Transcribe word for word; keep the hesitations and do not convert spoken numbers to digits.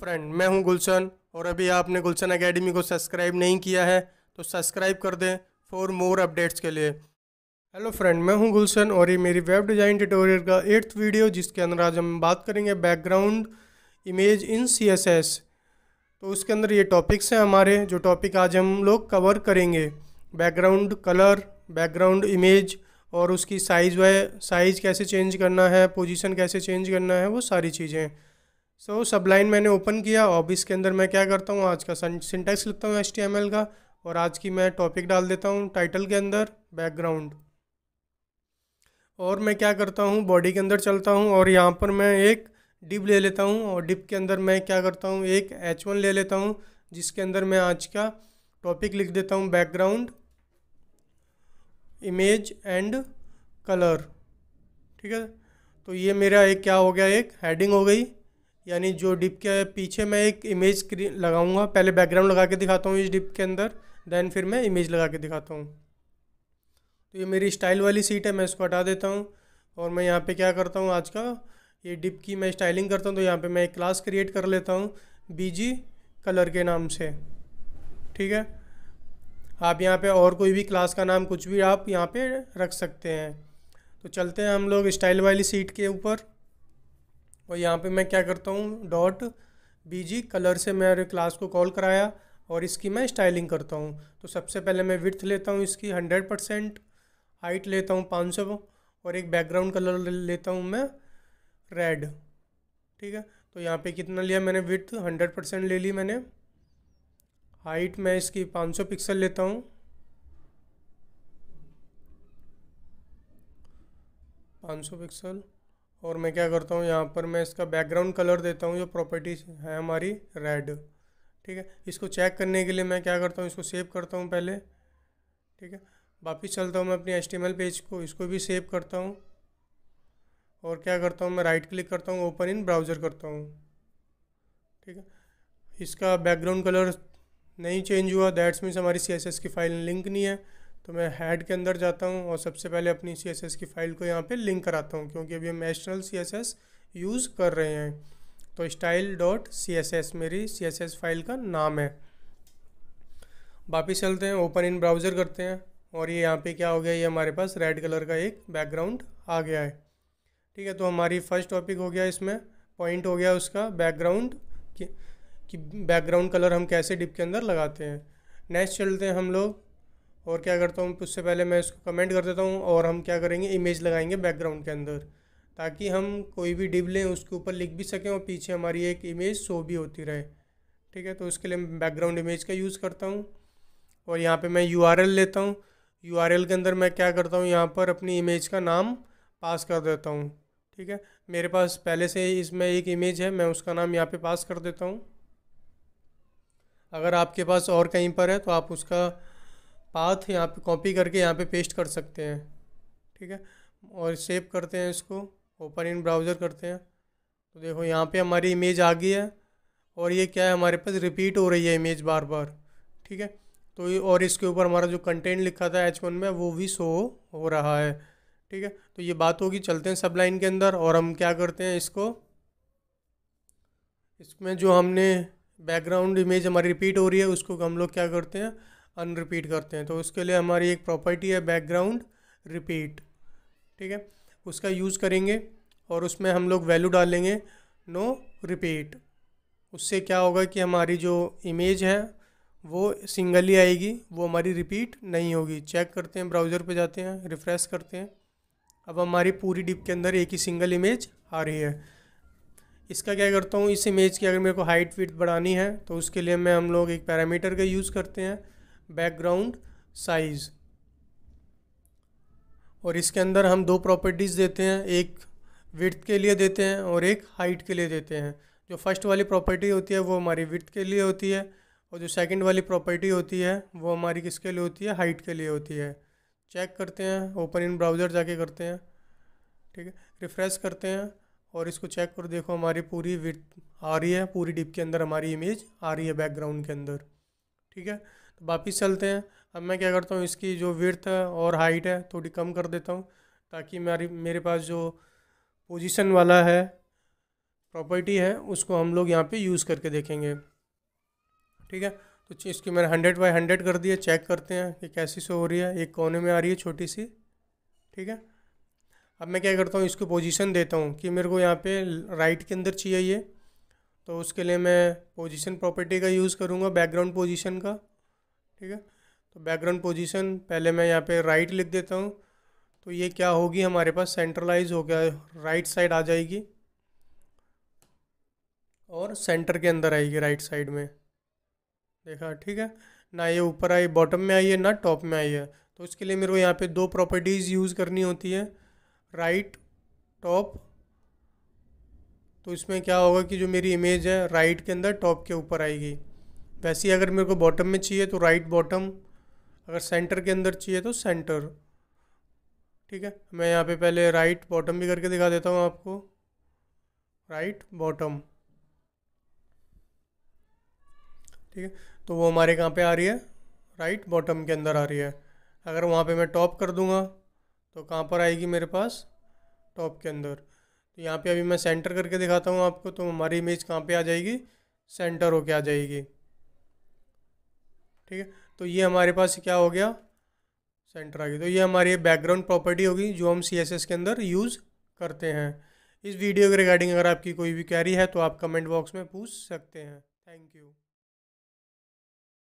Friend, मैं हूं गुलशन और अभी आपने गुलशन एकेडमी को सब्सक्राइब नहीं किया है तो सब्सक्राइब कर दें फॉर मोर अपडेट्स के लिए। हेलो फ्रेंड, मैं हूं गुलशन और ये मेरी वेब डिज़ाइन ट्यूटोरियल का एट्थ वीडियो, जिसके अंदर आज हम बात करेंगे बैकग्राउंड इमेज इन सीएसएस। तो उसके अंदर ये टॉपिक्स हैं हमारे, जो टॉपिक आज हम लोग कवर करेंगे बैकग्राउंड कलर, बैकग्राउंड इमेज और उसकी साइज़ व साइज़ कैसे चेंज करना है, पोजीशन कैसे चेंज करना है, वो सारी चीज़ें। सो so, सब लाइन मैंने ओपन किया। अब इसके अंदर मैं क्या करता हूँ, आज का सिंटैक्स लिखता हूँ एच टी एम एल का और आज की मैं टॉपिक डाल देता हूँ टाइटल के अंदर बैकग्राउंड। और मैं क्या करता हूँ, बॉडी के अंदर चलता हूँ और यहाँ पर मैं एक डिप ले लेता हूँ और डिप के अंदर मैं क्या करता हूँ, एक एच वन ले लेता हूँ जिसके अंदर मैं आज का टॉपिक लिख देता हूँ बैकग्राउंड इमेज एंड कलर। ठीक है, तो ये मेरा एक क्या हो गया, एक हेडिंग हो गई, यानी जो डिप के पीछे मैं एक इमेज स्क्रीन लगाऊंगा। पहले बैकग्राउंड लगा के दिखाता हूँ इस डिप के अंदर, देन फिर मैं इमेज लगा के दिखाता हूँ। तो ये मेरी स्टाइल वाली सीट है, मैं इसको हटा देता हूँ और मैं यहाँ पे क्या करता हूँ, आज का ये डिप की मैं स्टाइलिंग करता हूँ। तो यहाँ पे मैं एक क्लास क्रिएट कर लेता हूँ बीजी कलर के नाम से। ठीक है, आप यहाँ पे और कोई भी क्लास का नाम कुछ भी आप यहाँ पे रख सकते हैं। तो चलते हैं हम लोग स्टाइल वाली सीट के ऊपर और यहाँ पे मैं क्या करता हूँ, डॉट बीजी कलर से मैं क्लास को कॉल कराया और इसकी मैं स्टाइलिंग करता हूँ। तो सबसे पहले मैं विड्थ लेता हूँ इसकी हंड्रेड परसेंट, हाइट लेता हूँ पाँच सौ और एक बैकग्राउंड कलर लेता हूँ मैं रेड। ठीक है, तो यहाँ पे कितना लिया मैंने, विड्थ हंड्रेड परसेंट ले ली मैंने, हाइट मैं इसकी पाँच सौ पिक्सल लेता हूँ, पाँच सौ पिक्सल। और मैं क्या करता हूँ, यहाँ पर मैं इसका बैकग्राउंड कलर देता हूँ जो प्रॉपर्टी है हमारी रेड। ठीक है, इसको चेक करने के लिए मैं क्या करता हूँ, इसको सेव करता हूँ पहले। ठीक है, वापस चलता हूँ मैं अपने H T M L page को, इसको भी सेव करता हूँ और क्या करता हूँ, मैं राइट क्लिक करता हूँ, ओपन इन ब्राउज़र करता हूँ। ठीक है, इसका बैकग्राउंड कलर नहीं चेंज हुआ, दैट्स मीन्स हमारी सी एस एस की फ़ाइल लिंक नहीं है। तो मैं हेड के अंदर जाता हूँ और सबसे पहले अपनी सी एस एस की फ़ाइल को यहाँ पे लिंक कराता हूँ, क्योंकि अभी हम external C S S use कर रहे हैं। तो style dot C S S मेरी सी एस एस फाइल का नाम है। वापस चलते हैं, ओपन इन ब्राउज़र करते हैं और ये यहाँ पे क्या हो गया, ये हमारे पास रेड कलर का एक बैकग्राउंड आ गया है। ठीक है, तो हमारी फर्स्ट टॉपिक हो गया, इसमें पॉइंट हो गया उसका बैकग्राउंड कि, कि बैकग्राउंड कलर हम कैसे डिप के अंदर लगाते हैं। नेक्स्ट चलते हैं हम लोग और क्या करता हूँ, उससे पहले मैं इसको कमेंट कर देता हूँ और हम क्या करेंगे, इमेज लगाएंगे बैकग्राउंड के अंदर, ताकि हम कोई भी डिप लें उसके ऊपर लिख भी सकें और पीछे हमारी एक इमेज शो भी होती रहे। ठीक है, तो उसके लिए मैं बैकग्राउंड इमेज का यूज़ करता हूँ और यहाँ पे मैं यू आर एल लेता हूँ। यू आर एल के अंदर मैं क्या करता हूँ, यहाँ पर अपनी इमेज का नाम पास कर देता हूँ। ठीक है, मेरे पास पहले से इसमें एक इमेज है, मैं उसका नाम यहाँ पे पास कर देता हूँ। अगर आपके पास और कहीं पर है तो आप उसका पाथ यहाँ पे कॉपी करके यहाँ पे पेस्ट कर सकते हैं। ठीक है, और सेव करते हैं इसको, ओपन इन ब्राउज़र करते हैं। तो देखो यहाँ पे हमारी इमेज आ गई है और ये क्या है, हमारे पास रिपीट हो रही है इमेज बार बार। ठीक है, तो ये और इसके ऊपर हमारा जो कंटेंट लिखा था एच वन में वो भी शो हो रहा है। ठीक है, तो ये बात होगी। चलते हैं सब लाइन के अंदर और हम क्या करते हैं, इसको इसमें जो हमने बैकग्राउंड इमेज हमारी रिपीट हो रही है उसको हम लोग क्या करते हैं, अनरिपीट करते हैं। तो उसके लिए हमारी एक प्रॉपर्टी है बैकग्राउंड रिपीट। ठीक है, उसका यूज़ करेंगे और उसमें हम लोग वैल्यू डालेंगे नो रिपीट। उससे क्या होगा कि हमारी जो इमेज है वो सिंगली आएगी, वो हमारी रिपीट नहीं होगी। चेक करते हैं, ब्राउज़र पे जाते हैं, रिफ़्रेश करते हैं। अब हमारी पूरी डिप के अंदर एक ही सिंगल इमेज आ रही है। इसका क्या करता हूँ, इस इमेज की अगर मेरे को हाइट विड्थ बढ़ानी है तो उसके लिए मैं हम लोग एक पैरामीटर का यूज़ करते हैं बैकग्राउंड साइज़ और इसके अंदर हम दो प्रॉपर्टीज़ देते हैं, एक विड्थ के लिए देते हैं और एक हाइट के लिए देते हैं। जो फर्स्ट वाली प्रॉपर्टी होती है वो हमारी विड्थ के लिए होती है और जो सेकंड वाली प्रॉपर्टी होती है वो हमारी किसके लिए होती है, हाइट के लिए होती है। चेक करते हैं, ओपन इन ब्राउज़र जाके करते हैं। ठीक है, रिफ़्रेश करते हैं और इसको चेक कर, देखो हमारी पूरी विड्थ आ रही है, पूरी डिप के अंदर हमारी इमेज आ रही है बैकग्राउंड के अंदर। ठीक है, तो वापस चलते हैं। अब मैं क्या करता हूँ, इसकी जो विड्थ है और हाइट है थोड़ी कम कर देता हूँ, ताकि मेरी मेरे पास जो पोजीशन वाला है प्रॉपर्टी है उसको हम लोग यहाँ पे यूज़ करके देखेंगे। ठीक है, तो इसकी मैंने हंड्रेड बाई हंड्रेड कर दी है, चेक करते हैं कि कैसी शो हो रही है। एक कोने में आ रही है छोटी सी। ठीक है, अब मैं क्या करता हूँ, इसको पोजीशन देता हूँ कि मेरे को यहाँ पे राइट के अंदर चाहिए ये, तो उसके लिए मैं पोजीशन प्रॉपर्टी का यूज़ करूँगा, बैकग्राउंड पोजीशन का। ठीक है, तो बैकग्राउंड पोजीशन पहले मैं यहाँ पे राइट लिख देता हूँ, तो ये क्या होगी हमारे पास, सेंट्रलाइज हो गया, राइट साइड आ जाएगी और सेंटर के अंदर आएगी राइट साइड में, देखा। ठीक है ना, ये ऊपर आई, बॉटम में आई है, ना टॉप में आई है। तो इसके लिए मेरे को यहाँ पे दो प्रॉपर्टीज़ यूज़ करनी होती है, राइट टॉप। तो इसमें क्या होगा कि जो मेरी इमेज है राइट के अंदर टॉप के ऊपर आएगी। वैसे ही अगर मेरे को बॉटम में चाहिए तो राइट बॉटम, अगर सेंटर के अंदर चाहिए तो सेंटर। ठीक है, मैं यहाँ पे पहले राइट बॉटम भी करके दिखा देता हूँ आपको, राइट बॉटम। ठीक है, तो वो हमारे कहाँ पे आ रही है, राइट बॉटम के अंदर आ रही है। अगर वहाँ पे मैं टॉप कर दूँगा तो कहाँ पर आएगी मेरे पास, टॉप के अंदर। तो यहाँ पे अभी मैं सेंटर करके दिखाता हूँ आपको, तो हमारी इमेज कहाँ पे आ जाएगी, सेंटर होके आ जाएगी। ठीक है, तो ये हमारे पास क्या हो गया, सेंटर आ गई। तो ये हमारी बैकग्राउंड प्रॉपर्टी होगी जो हम सीएसएस के अंदर यूज़ करते हैं। इस वीडियो के रिगार्डिंग अगर आपकी कोई भी क्वेरी है तो आप कमेंट बॉक्स में पूछ सकते हैं। Thank you.